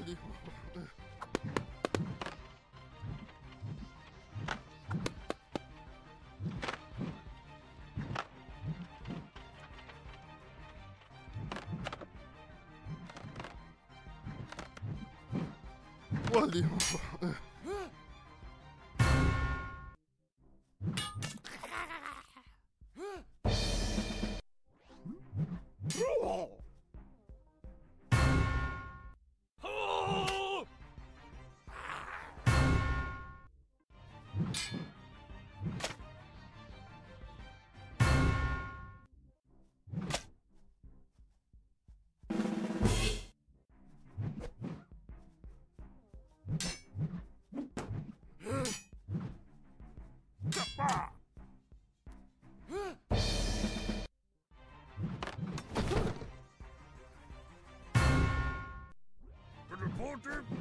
diabolico.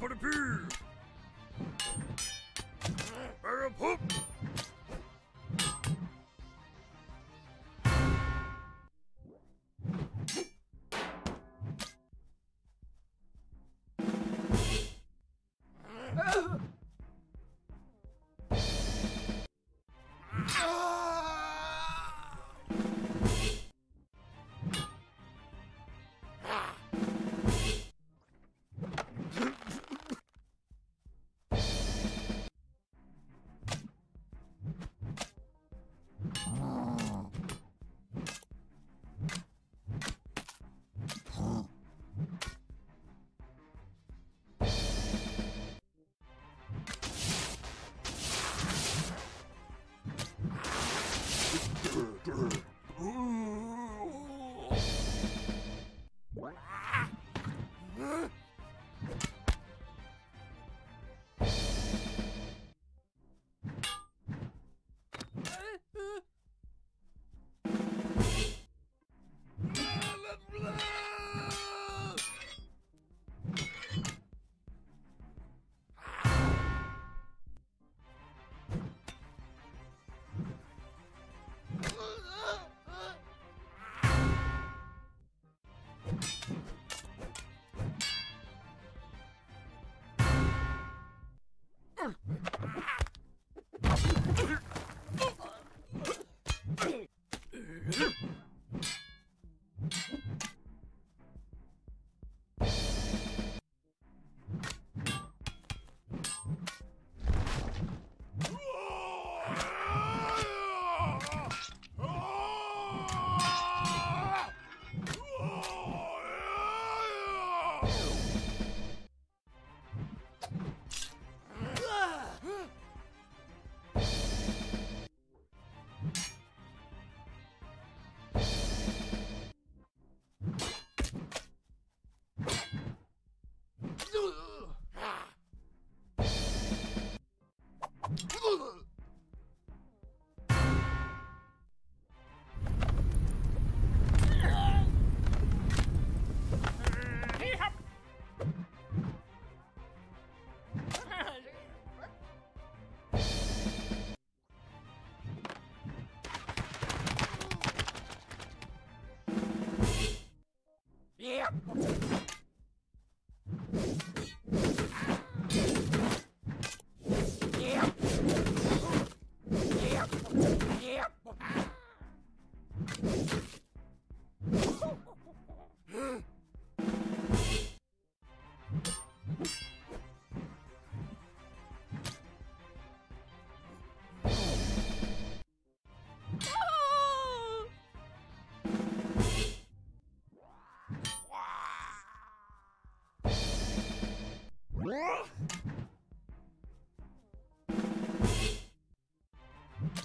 Put a pee! Bear a poop!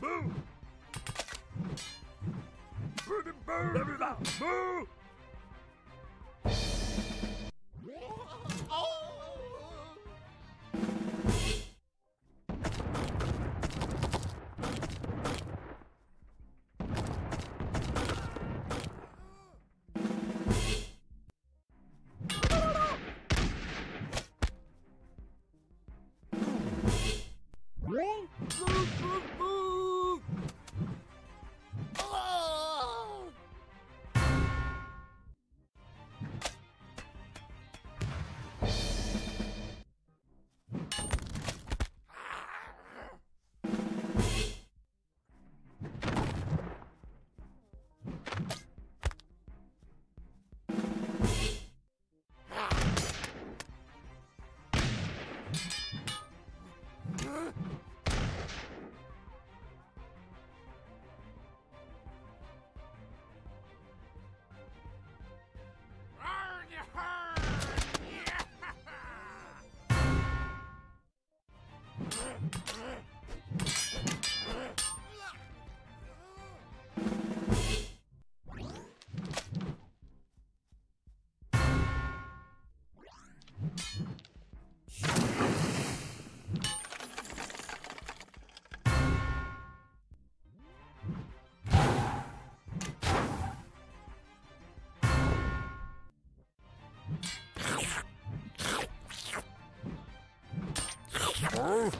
Boo! Boo! Boo! Boo! Whoop!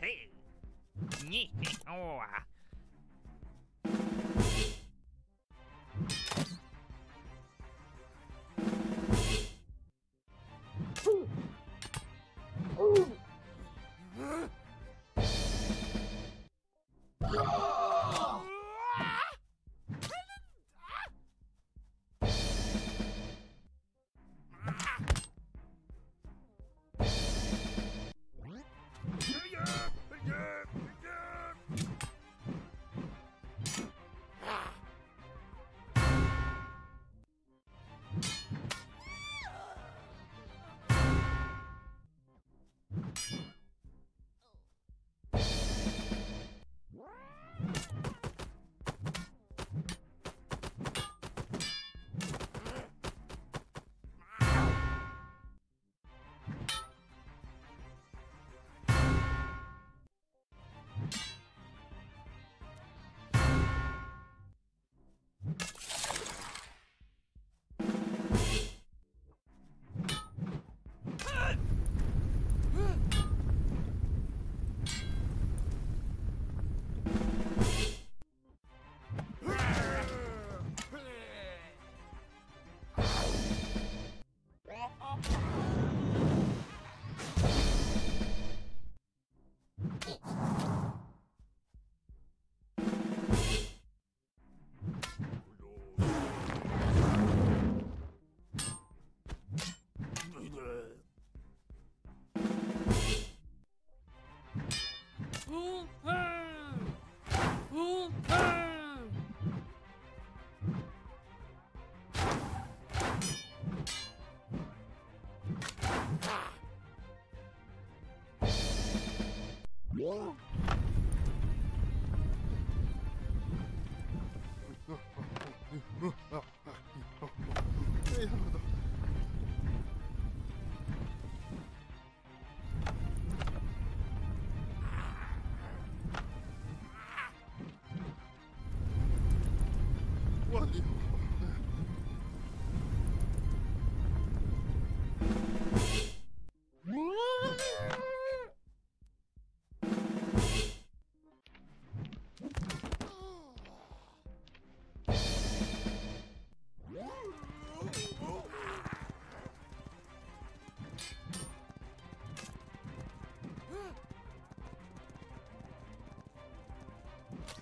Hey! Nee! Oh!